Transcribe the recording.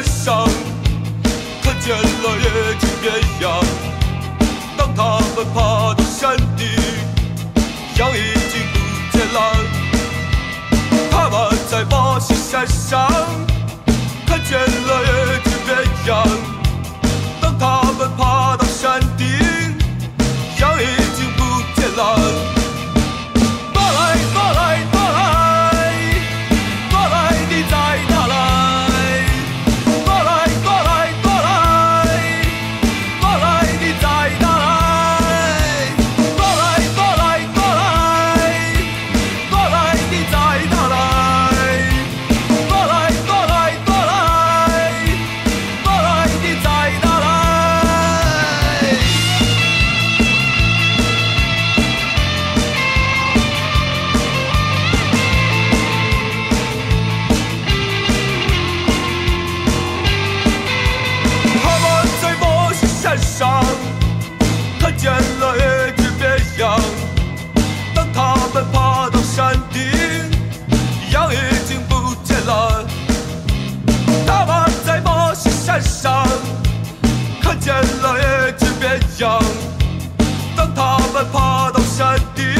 在上，看见了野猪绵羊。当他们爬到山顶，羊已经不见了。他们在巴西山上看见了野猪绵羊。当他们爬到山顶，羊已经不见了。 看见了一只绵羊，当他们爬到山顶。